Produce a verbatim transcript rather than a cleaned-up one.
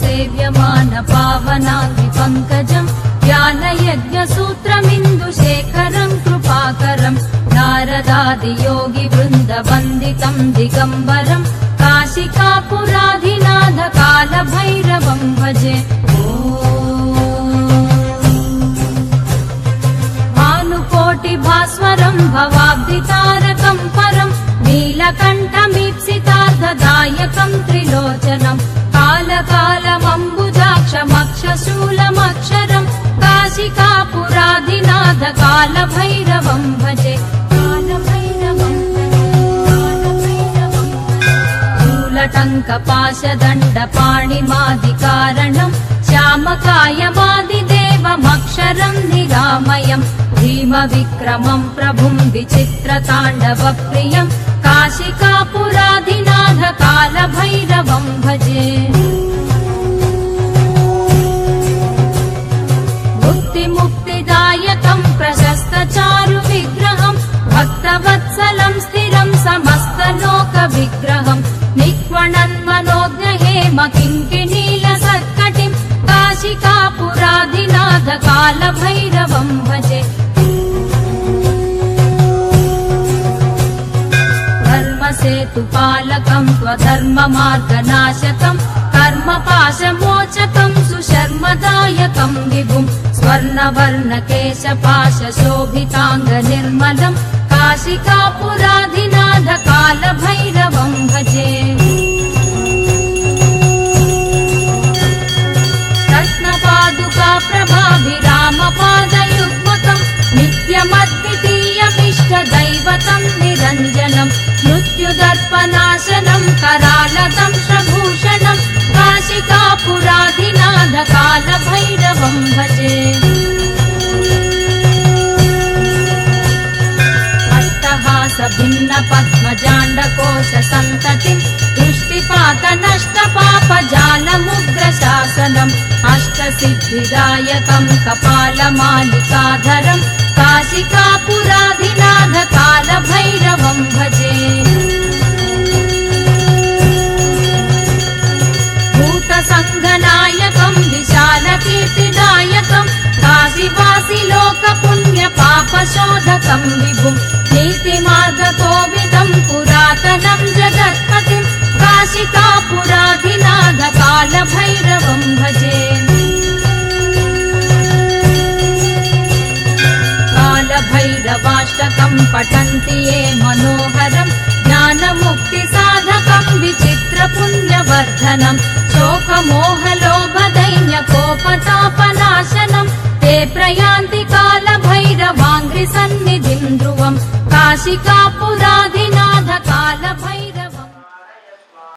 सेव्यमान पावनाति पङ्कजं ज्ञानयज्ञसूत्रमिन्दुशेखरं कृपाकरं नारदादियोगिवृन्दवन्दितं दिगम्बरं काशिकापुराधिनाथकालभैरवं भजे। भानुकोटिभास्वरं भवाब्धितारकं परं नीलकण्ठमीप्सितार्धदायकं त्रिलोचनम् कालकालमम्बुजाक्षमक्षशूलमक्षरं काशिकापुराधिनाथ कालभैरवं भजे। शूलटङ्कपाशदण्डपाणिमादिकारणं श्यामकायमादिदेवमक्षरं निरामयं भीमविक्रमं प्रभुं विचित्रताण्डवप्रियं काशिकापुराधिनाथ कालभैरवं भजे। मुक्तिदायकं प्रशस्तचारु विग्रहं भक्तवत्सलं स्थिरं समस्तलोकविग्रहं निक्वणन्मनोज्ञहेम किङ्किणीलसत्कटिं काशिकापुराधिनाथ कालभैरवं भजे। धर्मसेतुपालकं त्वधर्ममार्गनाशकं कर्मपाशमोचकं सुशर्मदायकं विभुं स्वर्णवर्णकेशपाशशोभिताङ्गनिर्मलं काशिकापुराधिनाथ कालभैरवं भजे। रत्नपादुकाप्रभाभिरामपादयुग्मकं नित्यमद्वितीयमिष्टदैवतं निरञ्जनं मृत्युदर्पनाशनं करालदं श्रभूषणं काशिकापुराधिनाथ कालभैरवं भजे। अट्टहासभिन्नपद्मजाण्डकोशसन्ततिं दृष्टिपातनष्टपापजालमुग्रशासनम् अष्टसिद्धिदायकं कपालमालिकाधरं काशिकापुराधिनाथ कालभैरवं भजे। भूतसङ्घनायकं विशालकीर्तिदायकं काशीवासिलोकपुण्यपापशोधकं विभुं नीतिमार्गकोविदं पुरातनं जगत्पतिं काशिकापुराधिनाथ कालभैरवं भजे। कालभैरवाष्टकं पठन्ति ये मनोहरं ज्ञानमुक्तिसाधकं विचित्रपुण्यवर्धनं शोकमोहलोभदैन्यकोपतापनाशनं ते प्रयान्ति कालभैरवाङ्घ्रिसन्निधिं ध्रुवं काशिकापुराधिनाथ